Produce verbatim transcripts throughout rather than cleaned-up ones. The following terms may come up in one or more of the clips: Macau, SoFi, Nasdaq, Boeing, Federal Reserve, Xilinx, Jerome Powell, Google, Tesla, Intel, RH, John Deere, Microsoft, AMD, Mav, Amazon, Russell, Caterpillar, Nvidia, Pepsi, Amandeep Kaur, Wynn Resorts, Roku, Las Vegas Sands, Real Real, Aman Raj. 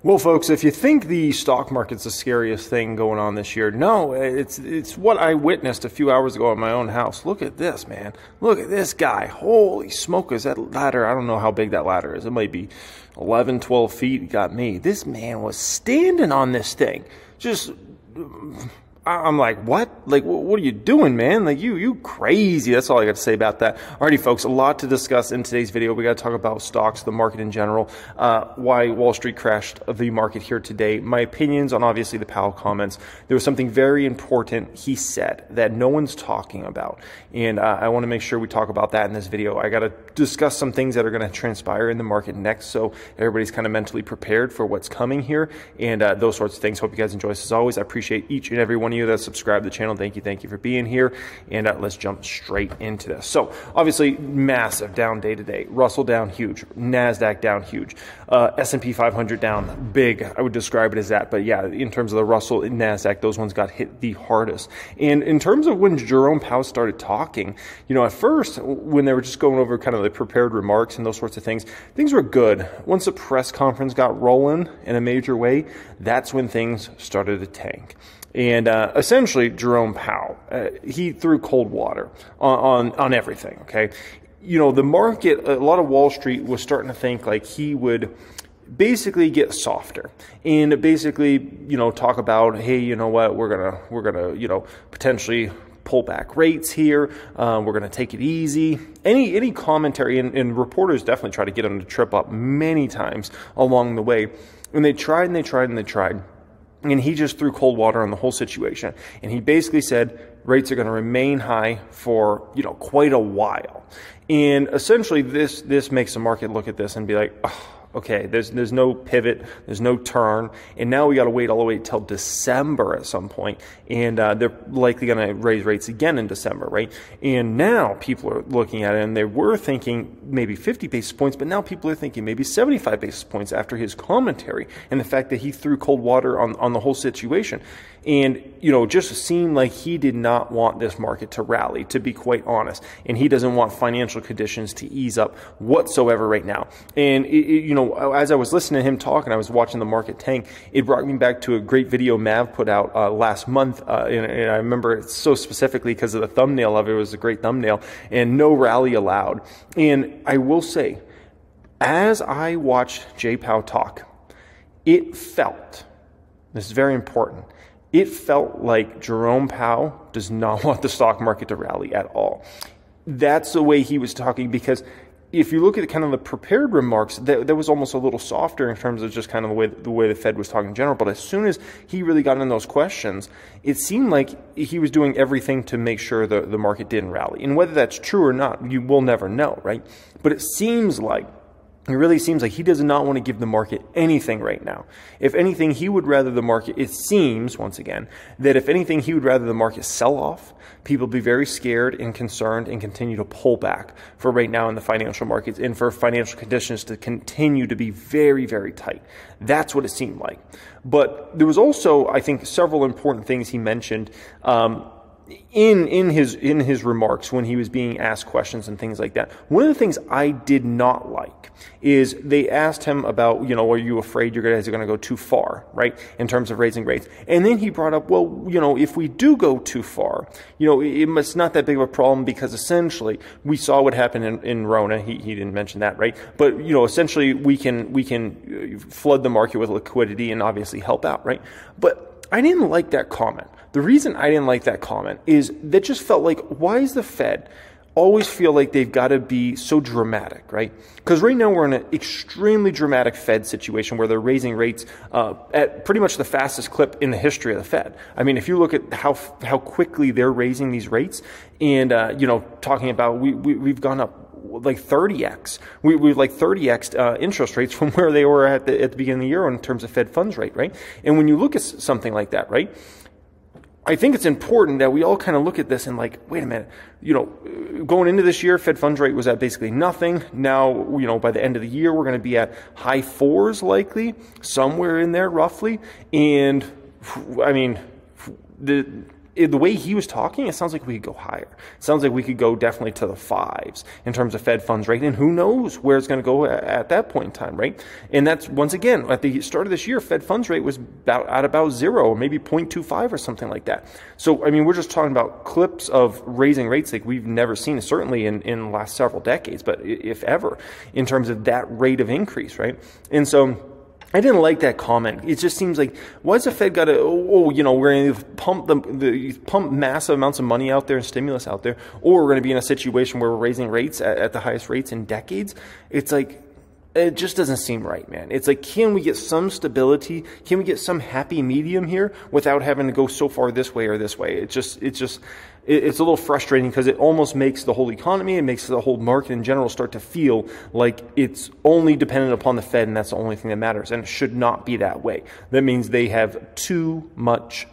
Well, folks, if you think the stock market's the scariest thing going on this year, no, it's it's what I witnessed a few hours ago in my own house. Look at this, man. Look at this guy. Holy smokers, that ladder. I don't know how big that ladder is. It might be eleven, twelve feet. It got me. This man was standing on this thing. Just, I'm like, what? Like, what are you doing, man? Like, you you crazy. That's all I got to say about that. Alrighty, folks, a lot to discuss in today's video. We got to talk about stocks, the market in general, uh, why Wall Street crashed the market here today, my opinions on, obviously, the Powell comments. There was something very important he said that no one's talking about, and uh, I want to make sure we talk about that in this video. I got to discuss some things that are going to transpire in the market next, so everybody's kind of mentally prepared for what's coming here, and uh, those sorts of things. Hope you guys enjoy this. As always, I appreciate each and every one of you that subscribe to the channel. Thank you, thank you for being here, and uh, let's jump straight into this. So obviously, massive down day today. Russell down huge, Nasdaq down huge, uh, S and P five hundred down big. I would describe it as that, but yeah, in terms of the Russell and Nasdaq, those ones got hit the hardest. And in terms of when Jerome Powell started talking, you know, at first when they were just going over kind of the prepared remarks and those sorts of things, things were good. Once the press conference got rolling in a major way, that's when things started to tank. And uh, essentially, Jerome Powell, uh, he threw cold water on, on, on everything, okay? You know, the market, a lot of Wall Street was starting to think like he would basically get softer and basically, you know, talk about, hey, you know what, we're gonna, we're gonna, you know, potentially pull back rates here. Um, we're going to take it easy. Any any commentary, and, and reporters definitely try to get them to trip up many times along the way. And they tried and they tried and they tried. And he just threw cold water on the whole situation. And he basically said rates are going to remain high for, you know, quite a while. And essentially this this makes the market look at this and be like, oh, okay, there's there's no pivot, there's no turn, and now we got to wait all the way till December at some point, and uh, they're likely going to raise rates again in December, right? And now people are looking at it, and they were thinking maybe fifty basis points, but now people are thinking maybe seventy-five basis points after his commentary and the fact that he threw cold water on on the whole situation, and you know, just seemed like he did not want this market to rally, to be quite honest, and he doesn't want financial conditions to ease up whatsoever right now, and it, it, you know. Know, as I was listening to him talk and I was watching the market tank, it brought me back to a great video Mav put out uh, last month, uh, and, and I remember it so specifically because of the thumbnail of it. It was a great thumbnail, and no rally allowed. And I will say, as I watched Jay Powell talk, it felt, this is very important, it felt like Jerome Powell does not want the stock market to rally at all. That's the way he was talking, because if you look at kind of the prepared remarks, that, that was almost a little softer in terms of just kind of the way the way the Fed was talking in general. But as soon as he really got in those questions, it seemed like he was doing everything to make sure the, the market didn't rally. And whether that's true or not, you will never know, right? But it seems like, it really seems like he does not want to give the market anything right now. If anything, he would rather the market, it seems, once again, that if anything, he would rather the market sell off, people be very scared and concerned and continue to pull back for right now in the financial markets and for financial conditions to continue to be very, very tight. That's what it seemed like. But there was also, I think, several important things he mentioned um, in in his in his remarks when he was being asked questions and things like that. One of the things I did not like is they asked him about, you know, are you afraid your guys are going to go too far, right, in terms of raising rates? And then he brought up, well, you know, if we do go too far, you know, it's not that big of a problem, because essentially we saw what happened in, in Rona. He, he didn't mention that, right? But, you know, essentially we can we can flood the market with liquidity and obviously help out, right? But I didn't like that comment. The reason I didn't like that comment is that just felt like, why is the Fed always feel like they've got to be so dramatic, right? Because right now we're in an extremely dramatic Fed situation where they're raising rates uh, at pretty much the fastest clip in the history of the Fed. I mean, if you look at how how quickly they're raising these rates, and uh, you know, talking about we, we we've gone up like thirty X. We, we like thirty X'd uh, interest rates from where they were at the, at the beginning of the year in terms of Fed funds rate, right? And when you look at something like that, right, I think it's important that we all kind of look at this and like, wait a minute, you know, going into this year, Fed funds rate was at basically nothing. Now, you know, by the end of the year, we're going to be at high fours likely, somewhere in there roughly. And I mean, the... it, the way he was talking, it sounds like we could go higher. It sounds like we could go definitely to the fives in terms of Fed funds rate, and who knows where it's going to go at, at that point in time, right? And that's, once again, at the start of this year, Fed funds rate was about, at about zero, or maybe zero point two five or something like that. So, I mean, we're just talking about clips of raising rates like we've never seen, certainly in, in the last several decades, but if ever, in terms of that rate of increase, right? And so, I didn't like that comment. It just seems like, why is the Fed got to, oh, you know, we're going to pump the, the pump massive amounts of money out there and stimulus out there, or we're going to be in a situation where we're raising rates at, at the highest rates in decades. It's like, it just doesn't seem right, man. It's like, can we get some stability? Can we get some happy medium here without having to go so far this way or this way? It just, it's just, it's a little frustrating because it almost makes the whole economy, it makes the whole market in general start to feel like it's only dependent upon the Fed and that's the only thing that matters. And it should not be that way. That means they have too much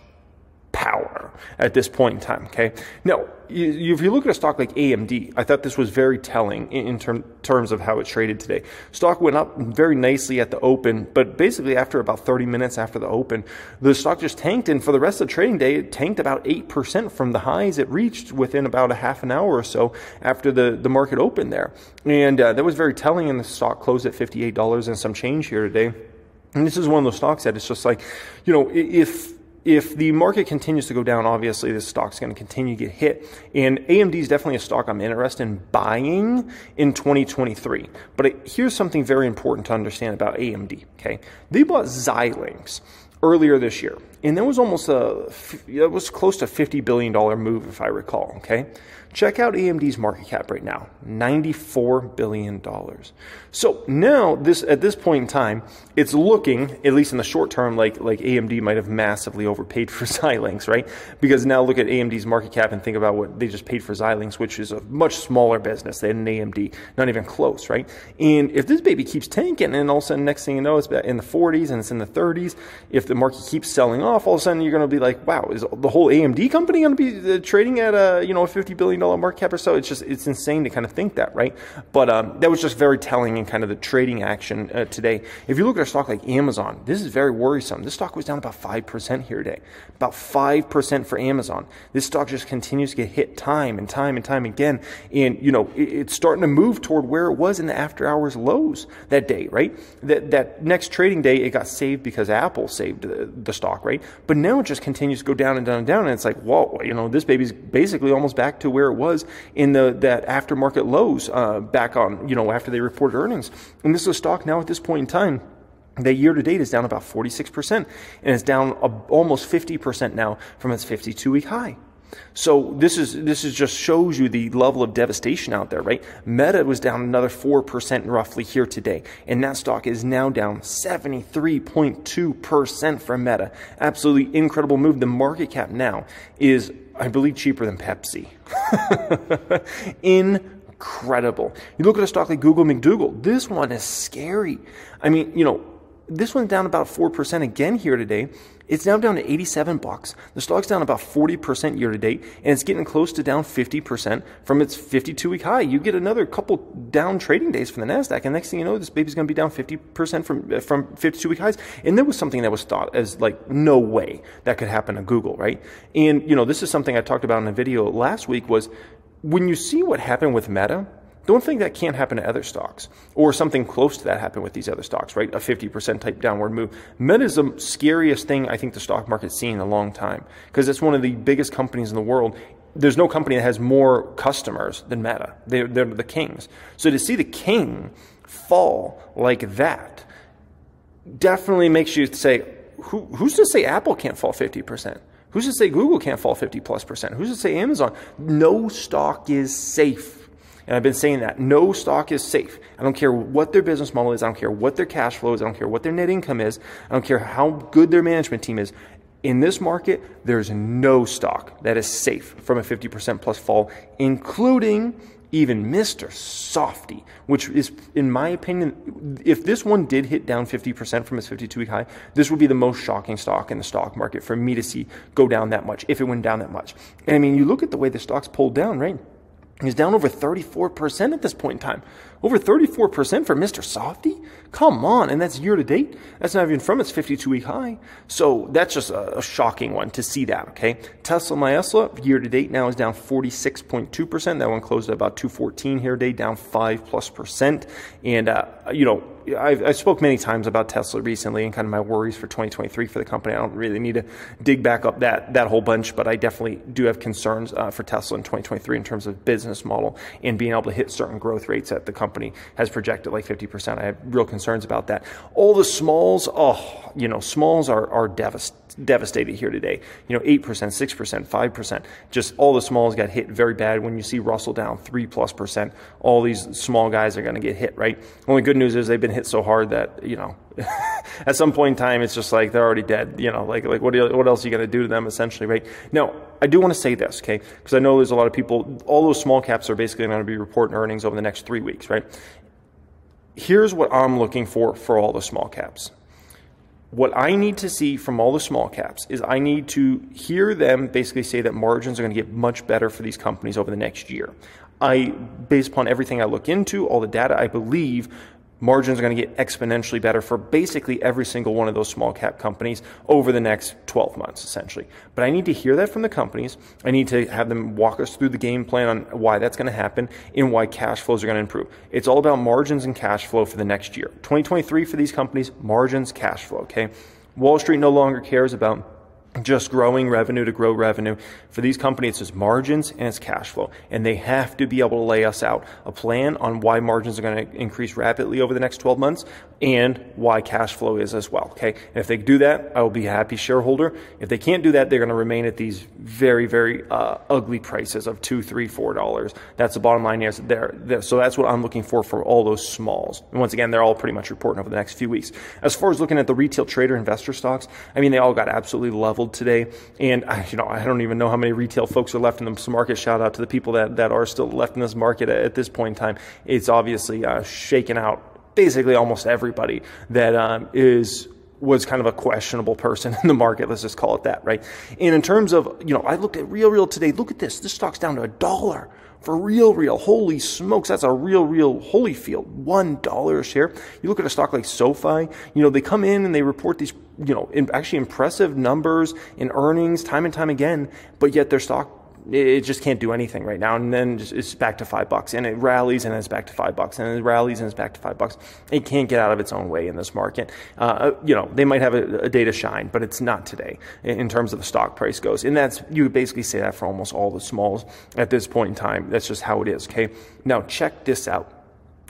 power at this point in time, okay? Now, if you look at a stock like A M D, I thought this was very telling in term, terms of how it traded today. Stock went up very nicely at the open, but basically after about thirty minutes after the open, the stock just tanked, and for the rest of the trading day, it tanked about eight percent from the highs it reached within about a half an hour or so after the, the market opened there. And uh, that was very telling, and the stock closed at fifty-eight dollars and some change here today. And this is one of those stocks that it's just like, you know, if... If the market continues to go down, obviously this stock's going to continue to get hit. And A M D is definitely a stock I'm interested in buying in twenty twenty-three. But it, here's something very important to understand about A M D. Okay, they bought Xilinx earlier this year, and that was almost a that was close to fifty billion dollar move, if I recall. Okay, check out A M D's market cap right now, ninety-four billion dollars. So now this at this point in time, it's looking, at least in the short term, like like A M D might have massively overpaid for Xilinx, right? Because now look at A M D's market cap and think about what they just paid for Xilinx, which is a much smaller business than A M D, not even close, right? And if this baby keeps tanking, and all of a sudden next thing you know, it's in the forties and it's in the thirties, if the market keeps selling off, all of a sudden you're going to be like, wow, is the whole A M D company going to be trading at a, you know, a fifty billion dollar market cap or so? It's just, it's insane to kind of think that, right? But um, that was just very telling in kind of the trading action uh, today. If you look at a stock like Amazon, this is very worrisome. This stock was down about five percent here today, about five percent for Amazon. This stock just continues to get hit time and time and time again. And, you know, it, it's starting to move toward where it was in the after hours lows that day, right? That, that next trading day, it got saved because Apple saved the, the stock, right? But now it just continues to go down and down and down. And it's like, whoa, you know, this baby's basically almost back to where it was in the that aftermarket lows uh, back on, you know, after they reported earnings. And this is a stock now at this point in time that year to date is down about forty-six percent, and it's down a, almost fifty percent now from its fifty-two week high. So this is this is just shows you the level of devastation out there, right? Meta was down another four percent roughly here today, and that stock is now down seventy-three point two percent for Meta. Absolutely incredible move. The market cap now is, I believe, cheaper than Pepsi. Incredible. You look at a stock like Google McDougall. This one is scary. I mean, you know, this one's down about four percent again here today. It's now down to eighty-seven bucks. The stock's down about forty percent year to date, and it's getting close to down fifty percent from its fifty-two week high. You get another couple down trading days for the Nasdaq, and next thing you know, this baby's going to be down fifty percent from from fifty-two week highs. And there was something that was thought as like, no way that could happen to Google, right? And you know, this is something I talked about in a video last week, was when you see what happened with Meta, don't think that can't happen to other stocks, or something close to that happen with these other stocks, right? A fifty percent type downward move. Meta is the scariest thing I think the stock market's seen in a long time, because it's one of the biggest companies in the world. There's no company that has more customers than Meta. They're, they're the kings. So to see the king fall like that definitely makes you say, Who, who's to say Apple can't fall fifty percent? Who's to say Google can't fall fifty plus percent? Who's to say Amazon? No stock is safe. And I've been saying that. No stock is safe. I don't care what their business model is. I don't care what their cash flow is. I don't care what their net income is. I don't care how good their management team is. In this market, there's no stock that is safe from a fifty percent plus fall, including even Mister Softy, which is, in my opinion, if this one did hit down fifty percent from its fifty-two week high, this would be the most shocking stock in the stock market for me to see go down that much, if it went down that much. And I mean, you look at the way the stock's pulled down, right? He's down over thirty-four percent at this point in time. Over thirty-four percent for Mister Softy? Come on. And that's year to date. That's not even from its fifty-two week high. So that's just a, a shocking one to see that, okay? Tesla Tesla year to date now is down forty-six point two percent. That one closed at about two fourteen here today, down five plus percent. And, uh, you know, I've, I've spoke many times about Tesla recently and kind of my worries for twenty twenty-three for the company. I don't really need to dig back up that, that whole bunch, but I definitely do have concerns uh, for Tesla in twenty twenty-three in terms of business model and being able to hit certain growth rates that the company has projected, like fifty percent. I have real concerns about that. All the smalls, oh, you know, smalls are, are devast devastated here today. You know, eight percent, six percent, five percent. Just all the smalls got hit very bad. When you see Russell down three plus percent, all these small guys are going to get hit, right? Only good news is they've been hit so hard that, you know, at some point in time, it's just like they're already dead, you know, like, like what, do you, what else are you going to do to them essentially, right? Now, I do want to say this, okay, because I know there's a lot of people, all those small caps are basically going to be reporting earnings over the next three weeks, right? Here's what I'm looking for for all the small caps. What I need to see from all the small caps is I need to hear them basically say that margins are going to get much better for these companies over the next year. I, based upon everything I look into, all the data, I believe margins are going to get exponentially better for basically every single one of those small cap companies over the next twelve months, essentially. But I need to hear that from the companies. I need to have them walk us through the game plan on why that's going to happen and why cash flows are going to improve. It's all about margins and cash flow for the next year. twenty twenty-three for these companies, margins, cash flow, okay? Wall Street no longer cares about just growing revenue to grow revenue. For these companies, it's just margins and it's cash flow. And they have to be able to lay us out a plan on why margins are going to increase rapidly over the next twelve months and why cash flow is as well. Okay. And if they do that, I will be a happy shareholder. If they can't do that, they're going to remain at these very, very uh, ugly prices of two, three, four dollars. That's the bottom line is there. So that's what I'm looking for for all those smalls. And once again, they're all pretty much reporting over the next few weeks. As far as looking at the retail trader investor stocks, I mean, they all got absolutely leveled today, and I, you know, I don't even know how many retail folks are left in this market. Shout out to the people that, that are still left in this market at, at this point in time. It's obviously uh, shaken out basically almost everybody that um, is was kind of a questionable person in the market. Let's just call it that, right? And in terms of, you know, I looked at Real Real today. Look at this. This stock's down to a dollar. For Real Real, holy smokes, that's a Real Real Holyfield, one dollar a share. You look at a stock like SoFi, you know, they come in and they report these, you know, in actually impressive numbers in earnings time and time again, but yet their stock, it just can't do anything right now. And then just, it's back to five bucks and it rallies and it's back to five bucks and it rallies and it's back to five bucks. It can't get out of its own way in this market. Uh, you know, they might have a, a day to shine, but it's not today in terms of the stock price goes. And that's, you would basically say that for almost all the smalls at this point in time. That's just how it is. Okay. Now check this out.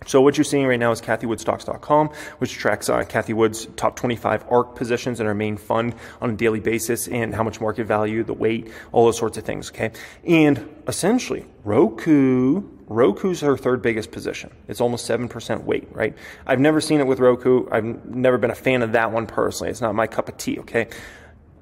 So what you're seeing right now is Kathy Wood Stocks dot com, which tracks uh, Kathy Wood's top twenty-five A R C positions in her main fund on a daily basis and how much market value, the weight, all those sorts of things, okay? And essentially, Roku, Roku's her third biggest position. It's almost seven percent weight, right? I've never seen it with Roku. I've never been a fan of that one personally. It's not my cup of tea, okay?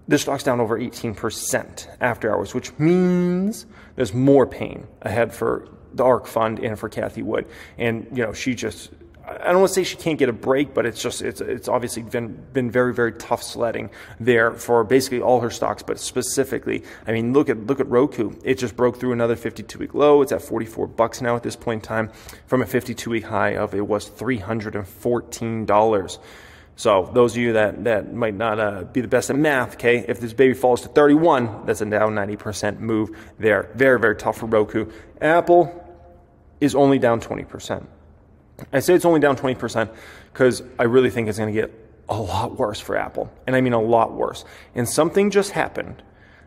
This stock's down over eighteen percent after hours, which means there's more pain ahead for the A R C fund and for Kathy Wood. And, you know, she just, I don't want to say she can't get a break, but it's just, it's, it's obviously been, been very, very tough sledding there for basically all her stocks, but specifically, I mean, look at, look at Roku. It just broke through another fifty-two week low. It's at forty-four bucks now at this point in time from a fifty-two week high of, it was three hundred fourteen dollars. So those of you that, that might not uh, be the best at math, okay, if this baby falls to thirty-one, that's a down ninety percent move there. Very, very tough for Roku. Apple is only down twenty percent. I say it's only down twenty percent because I really think it's going to get a lot worse for Apple. And I mean a lot worse. And something just happened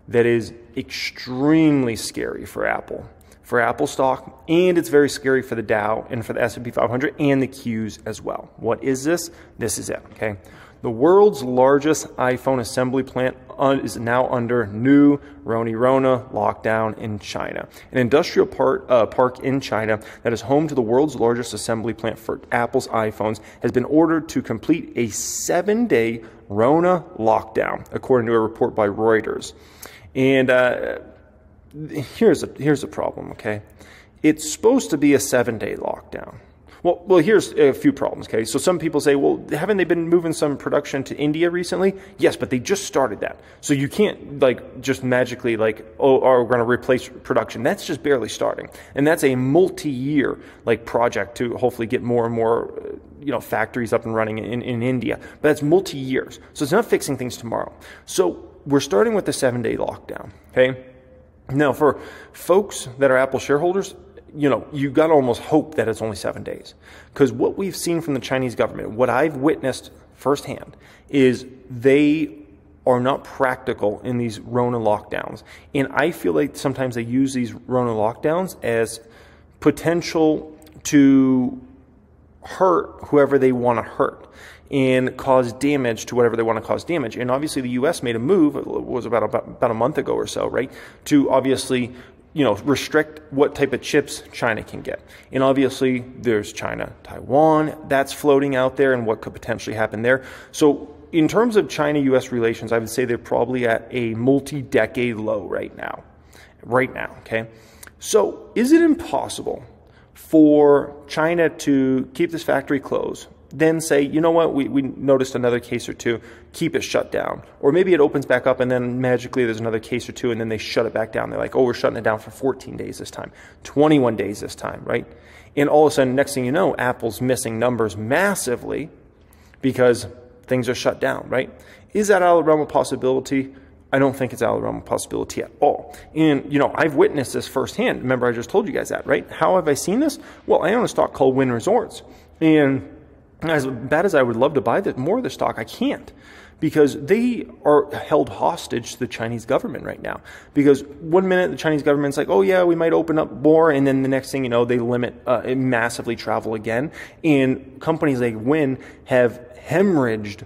that is extremely scary for Apple. For Apple stock, and it's very scary for the Dow and for the S and P five hundred and the Qs as well. What is this? This is it, okay? The world's largest iPhone assembly plant is now under new Roni Rona lockdown in China. An industrial part, uh, park in China that is home to the world's largest assembly plant for Apple's iPhones has been ordered to complete a seven day Rona lockdown, according to a report by Reuters. And, uh, Here's a, here's a problem, okay? It's supposed to be a seven day lockdown. Well, well, here's a few problems, okay? So some people say, well, haven't they been moving some production to India recently? Yes, but they just started that. So you can't, like, just magically, like, oh, oh we're going to replace production. That's just barely starting. And that's a multi-year, like, project to hopefully get more and more, you know, factories up and running in, in India. But that's multi-years. So it's not fixing things tomorrow. So we're starting with the seven-day lockdown, okay? Now, for folks that are Apple shareholders, you know, you got to almost hope that it's only seven days. Because what we've seen from the Chinese government, what I've witnessed firsthand, is they are not practical in these Rona lockdowns. And I feel like sometimes they use these Rona lockdowns as potential to hurt whoever they want to hurt and cause damage to whatever they want to cause damage. And obviously the U S made a move, it was about, about, about a month ago or so, right, to obviously, you know, restrict what type of chips China can get. And obviously there's China, Taiwan, that's floating out there and what could potentially happen there. So in terms of China U S relations, I would say they're probably at a multi-decade low right now, right now, okay? So is it impossible for China to keep this factory closed, then say, you know what, we, we noticed another case or two, keep it shut down. Or maybe it opens back up and then magically there's another case or two and then they shut it back down. They're like, oh, we're shutting it down for fourteen days this time, twenty-one days this time, right? And all of a sudden, next thing you know, Apple's missing numbers massively because things are shut down, right? Is that out of the realm of possibility? I don't think it's out of the realm of possibility at all. And, you know, I've witnessed this firsthand. Remember, I just told you guys that, right? How have I seen this? Well, I own a stock called Wynn Resorts, and as bad as I would love to buy the, more of the stock, I can't, because they are held hostage to the Chinese government right now. Because one minute the Chinese government's like, oh yeah, we might open up more, and then the next thing you know, they limit uh, massively travel again. And companies like Wynn have hemorrhaged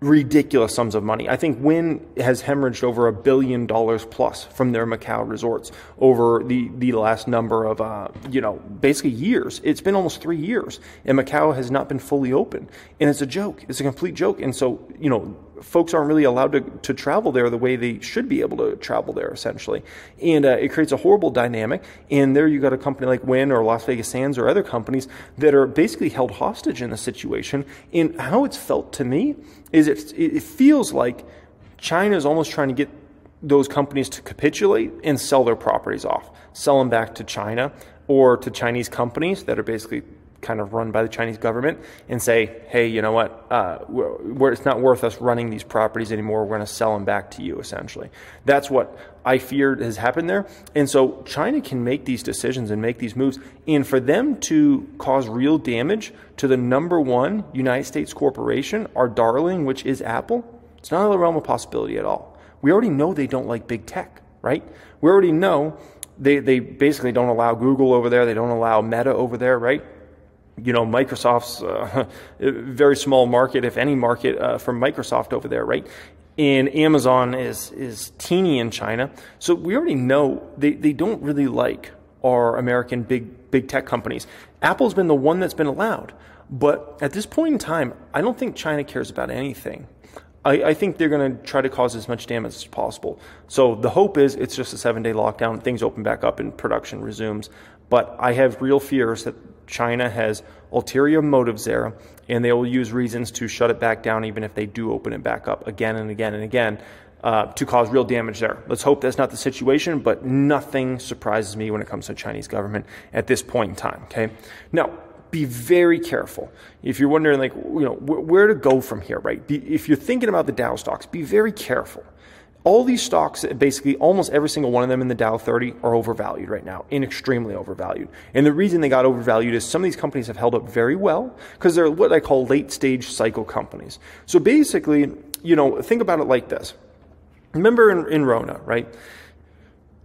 ridiculous sums of money. I think Wynn has hemorrhaged over a billion dollars plus from their Macau resorts over the, the last number of, uh, you know, basically years. It's been almost three years and Macau has not been fully open. And it's a joke. It's a complete joke. And so, you know, folks aren't really allowed to, to travel there the way they should be able to travel there, essentially. And uh, it creates a horrible dynamic. And there you got a company like Wynn or Las Vegas Sands or other companies that are basically held hostage in the situation. And how it's felt to me is it, it feels like China is almost trying to get those companies to capitulate and sell their properties off, sell them back to China or to Chinese companies that are basically kind of run by the Chinese government, and say, hey, you know what, uh, we're, we're, it's not worth us running these properties anymore, we're going to sell them back to you, essentially. That's what I feared has happened there. And so China can make these decisions and make these moves, and for them to cause real damage to the number one United States corporation, our darling, which is Apple, it's not out of the realm of possibility at all. We already know they don't like big tech, right? We already know they, they basically don't allow Google over there, they don't allow Meta over there, right? You know, Microsoft's uh, very small market, if any market, uh, from Microsoft over there, right? And Amazon is is teeny in China. So we already know they, they don't really like our American big big tech companies. Apple's been the one that's been allowed. But at this point in time, I don't think China cares about anything. I, I think they're going to try to cause as much damage as possible. So the hope is it's just a seven-day lockdown, things open back up and production resumes. But I have real fears that China has ulterior motives there, and they will use reasons to shut it back down even if they do open it back up again and again and again uh, to cause real damage there. Let's hope that's not the situation, but nothing surprises me when it comes to the Chinese government at this point in time, okay? Now, be very careful. If you're wondering, like, you know, wh where to go from here, right? Be if you're thinking about the Dow stocks, be very careful. All these stocks, basically almost every single one of them in the Dow thirty are overvalued right now, and extremely overvalued. And the reason they got overvalued is some of these companies have held up very well because they're what I call late stage cycle companies. So basically, you know, think about it like this. Remember in, in Rona, right?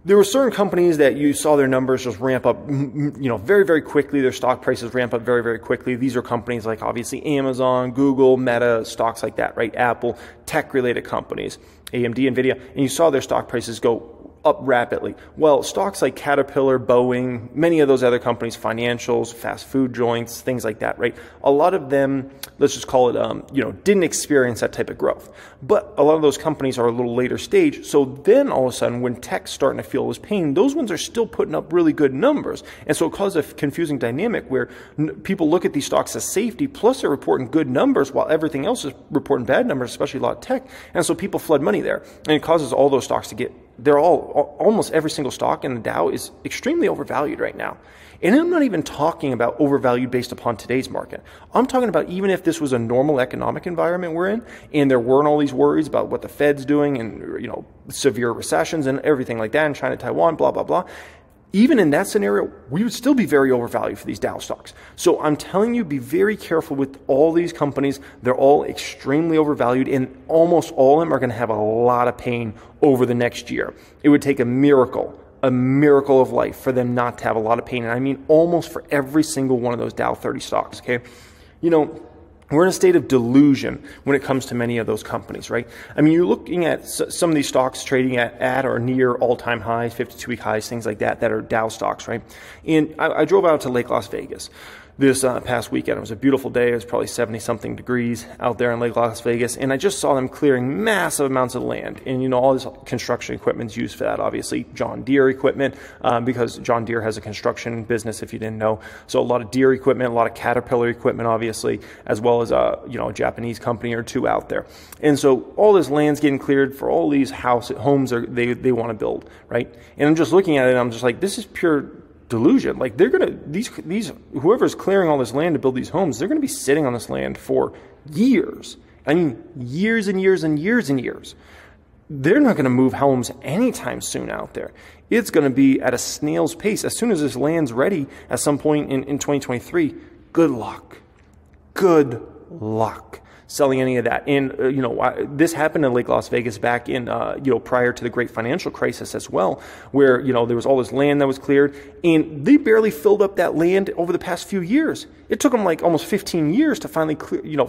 There were certain companies that you saw their numbers just ramp up, you know, very, very quickly. Their stock prices ramp up very, very quickly. These are companies like obviously Amazon, Google, Meta, stocks like that, right? Apple, tech related companies, A M D, Nvidia. And you saw their stock prices go up rapidly. Well, stocks like Caterpillar, Boeing, many of those other companies, financials, fast food joints, things like that, right? A lot of them, let's just call it, um, you know, didn't experience that type of growth. But a lot of those companies are a little later stage. So then all of a sudden, when tech's starting to feel this pain, those ones are still putting up really good numbers. And so it causes a confusing dynamic where n people look at these stocks as safety, plus they're reporting good numbers while everything else is reporting bad numbers, especially a lot of tech. And so people flood money there. And it causes all those stocks to get, they're all, almost every single stock in the Dow is extremely overvalued right now. And I'm not even talking about overvalued based upon today's market. I'm talking about even if this was a normal economic environment we're in, and there weren't all these worries about what the Fed's doing and, you know, severe recessions and everything like that in China, Taiwan, blah, blah, blah. Even in that scenario, we would still be very overvalued for these Dow stocks. So I'm telling you, be very careful with all these companies. They're all extremely overvalued, and almost all of them are going to have a lot of pain over the next year. It would take a miracle, a miracle of life for them not to have a lot of pain. And I mean almost for every single one of those Dow thirty stocks, okay? You know, we're in a state of delusion when it comes to many of those companies, right? I mean, you're looking at some of these stocks trading at, at or near all-time highs, fifty-two week highs, things like that, that are Dow stocks, right? And I, I drove out to Lake Las Vegas this uh, past weekend. It was a beautiful day. It was probably seventy something degrees out there in Lake Las Vegas. And I just saw them clearing massive amounts of land. And, you know, all this construction equipment's used for that, obviously. John Deere equipment, um, because John Deere has a construction business, if you didn't know. So a lot of Deere equipment, a lot of Caterpillar equipment, obviously, as well as, uh, you know, a Japanese company or two out there. And so all this land's getting cleared for all these house homes are, they, they want to build, right? And I'm just looking at it, and I'm just like, this is pure delusion. Like, they're gonna, these these whoever's clearing all this land to build these homes, they're gonna be sitting on this land for years. I mean, years and years and years and years. They're not gonna move homes anytime soon out there. It's gonna be at a snail's pace. As soon as this land's ready at some point in, in twenty twenty-three, good luck. Good luck selling any of that. And, uh, you know, I, this happened in Lake Las Vegas back in, uh, you know, prior to the great financial crisis as well, where, you know, there was all this land that was cleared, and they barely filled up that land over the past few years. It took them like almost fifteen years to finally clear, you know,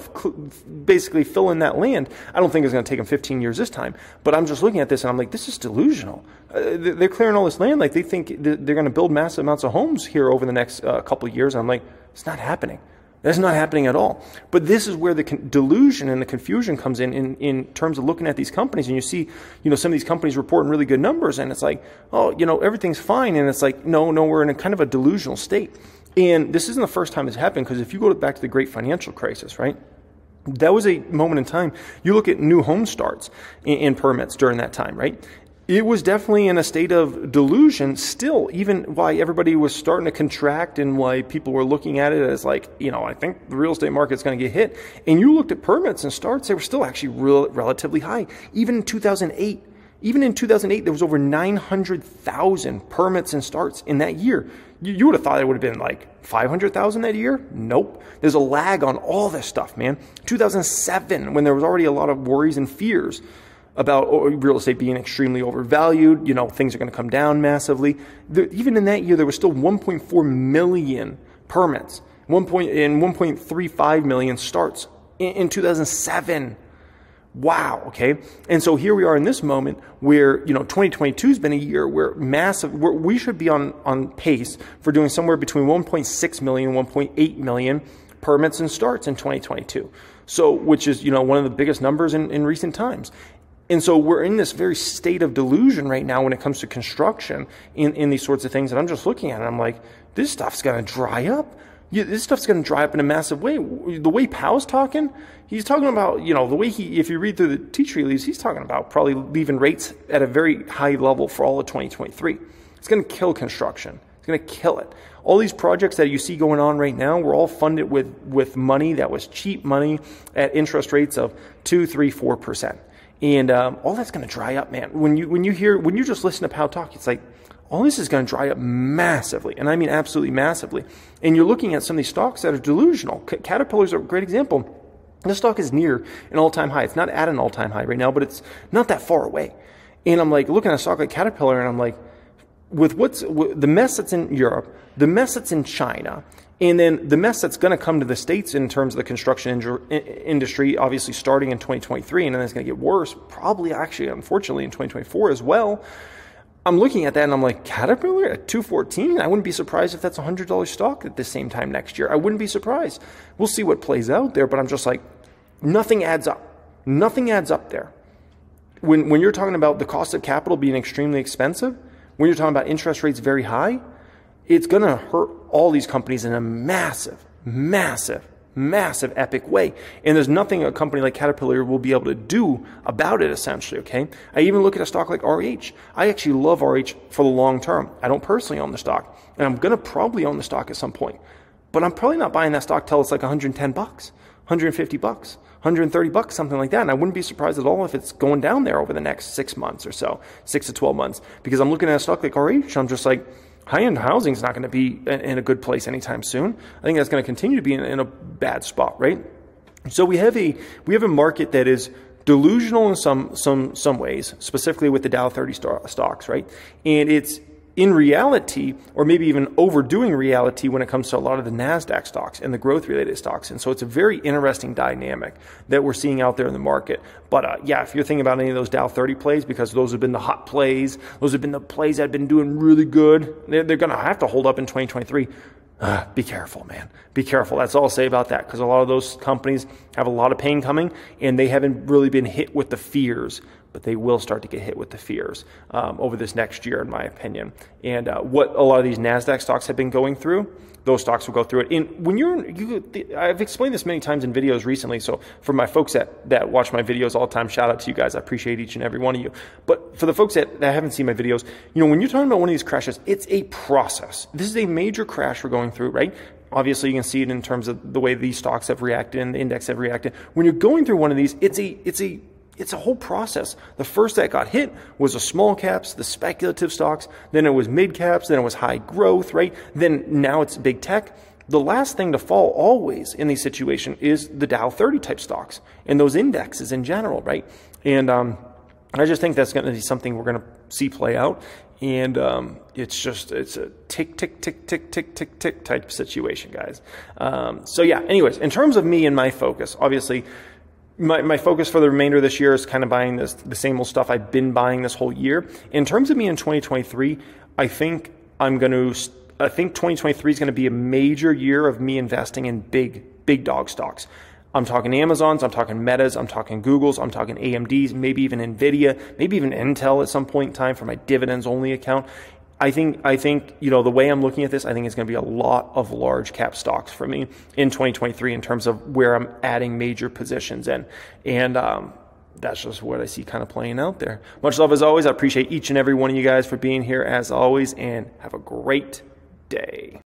basically fill in that land. I don't think it's going to take them fifteen years this time, but I'm just looking at this and I'm like, this is delusional. Uh, they're clearing all this land. Like, they think they're going to build massive amounts of homes here over the next uh, couple of years. And I'm like, it's not happening. That's not happening at all. But this is where the con delusion and the confusion comes in, in in terms of looking at these companies. And you see, you know, some of these companies reporting really good numbers, and it's like, oh, you know, everything's fine. And it's like, no, no, we're in a kind of a delusional state. And this isn't the first time it's happened, because if you go back to the great financial crisis, right? That was a moment in time. You look at new home starts and, and permits during that time, right? It was definitely in a state of delusion still, even why everybody was starting to contract and why people were looking at it as like, you know, I think the real estate market's going to get hit. And you looked at permits and starts, they were still actually real, relatively high. Even in two thousand eight, even in two thousand eight, there was over nine hundred thousand permits and starts in that year. You, you would have thought it would have been like five hundred thousand that year. Nope. There's a lag on all this stuff, man. two thousand seven, when there was already a lot of worries and fears about real estate being extremely overvalued, you know, things are going to come down massively. There, even in that year, there was still one point four million permits, one point, and one point three five million starts in, in two thousand seven. Wow. Okay. And so here we are in this moment where, you know, twenty twenty-two has been a year where massive, where we should be on, on pace for doing somewhere between one point six million, one point eight million permits and starts in twenty twenty-two. So, which is, you know, one of the biggest numbers in, in recent times. And so we're in this very state of delusion right now when it comes to construction in, in these sorts of things. And I'm just looking at it and I'm like, this stuff's going to dry up. Yeah, this stuff's going to dry up in a massive way. The way Powell's talking, he's talking about, you know, the way he, if you read through the tea tree leaves, he's talking about probably leaving rates at a very high level for all of twenty twenty-three. It's going to kill construction. It's going to kill it. All these projects that you see going on right now were all funded with, with money that was cheap money at interest rates of two, three, four percent. And um, all that's going to dry up, man. When you when you hear when you just listen to Powell talk, it's like all this is going to dry up massively, and I mean absolutely massively. And you're looking at some of these stocks that are delusional. C Caterpillar's a great example. This stock is near an all-time high. It's not at an all-time high right now, but it's not that far away. And I'm like looking at a stock like Caterpillar, and I'm like, with what's with the mess that's in Europe, the mess that's in China. And then the mess that's going to come to the States in terms of the construction industry, obviously starting in twenty twenty-three, and then it's going to get worse, probably actually, unfortunately, in twenty twenty-four as well. I'm looking at that and I'm like, Caterpillar at two fourteen? I wouldn't be surprised if that's a one hundred dollar stock at the same time next year. I wouldn't be surprised. We'll see what plays out there, but I'm just like, nothing adds up. Nothing adds up there. When, when you're talking about the cost of capital being extremely expensive, when you're talking about interest rates very high, it's going to hurt all these companies in a massive, massive, massive, epic way. And there's nothing a company like Caterpillar will be able to do about it, essentially, okay? I even look at a stock like R H. I actually love R H for the long term. I don't personally own the stock, and I'm going to probably own the stock at some point. But I'm probably not buying that stock till it's like one hundred ten bucks, one hundred fifty bucks, one hundred thirty bucks, something like that. And I wouldn't be surprised at all if it's going down there over the next six months or so, six to twelve months, because I'm looking at a stock like R H, I'm just like, high-end housing is not going to be in a good place anytime soon. I think that's going to continue to be in, in a bad spot, right? So we have a we have a market that is delusional in some some some ways, specifically with the Dow thirty star, stocks, right? And it's in reality, or maybe even overdoing reality, when it comes to a lot of the Nasdaq stocks and the growth-related stocks. And so it's a very interesting dynamic that we're seeing out there in the market. But uh, yeah, if you're thinking about any of those Dow thirty plays, because those have been the hot plays, those have been the plays that have been doing really good, they're, they're going to have to hold up in twenty twenty-three. Uh, be careful, man. Be careful. That's all I'll say about that, because a lot of those companies have a lot of pain coming, and they haven't really been hit with the fears. But they will start to get hit with the fears um, over this next year, in my opinion. And uh, what a lot of these Nasdaq stocks have been going through, those stocks will go through it. And when you're, you, I've explained this many times in videos recently. So for my folks that that watch my videos all the time, shout out to you guys. I appreciate each and every one of you. But for the folks that, that haven't seen my videos, you know, when you're talking about one of these crashes, it's a process. This is a major crash we're going through, right? Obviously, you can see it in terms of the way these stocks have reacted and the index have reacted. When you're going through one of these, it's a it's a It's a whole process. The first that got hit was the small caps, the speculative stocks. Then it was mid caps. Then it was high growth, right? Then now it's big tech. The last thing to fall always in these situations is the Dow thirty type stocks and those indexes in general, right? And um, I just think that's going to be something we're going to see play out. And um, it's just, it's a tick, tick, tick, tick, tick, tick, tick type situation, guys. Um, so yeah, anyways, in terms of me and my focus, obviously, My, my focus for the remainder of this year is kind of buying this, the same old stuff I've been buying this whole year. In terms of me in twenty twenty-three, I think I'm going to, I think twenty twenty-three is going to be a major year of me investing in big, big dog stocks. I'm talking Amazons, I'm talking Metas, I'm talking Googles, I'm talking A M Ds, maybe even Nvidia, maybe even Intel at some point in time for my dividends only account. I think, I think, you know, the way I'm looking at this, I think it's going to be a lot of large cap stocks for me in twenty twenty-three in terms of where I'm adding major positions in. And, um, that's just what I see kind of playing out there. Much love as always. I appreciate each and every one of you guys for being here as always, and have a great day.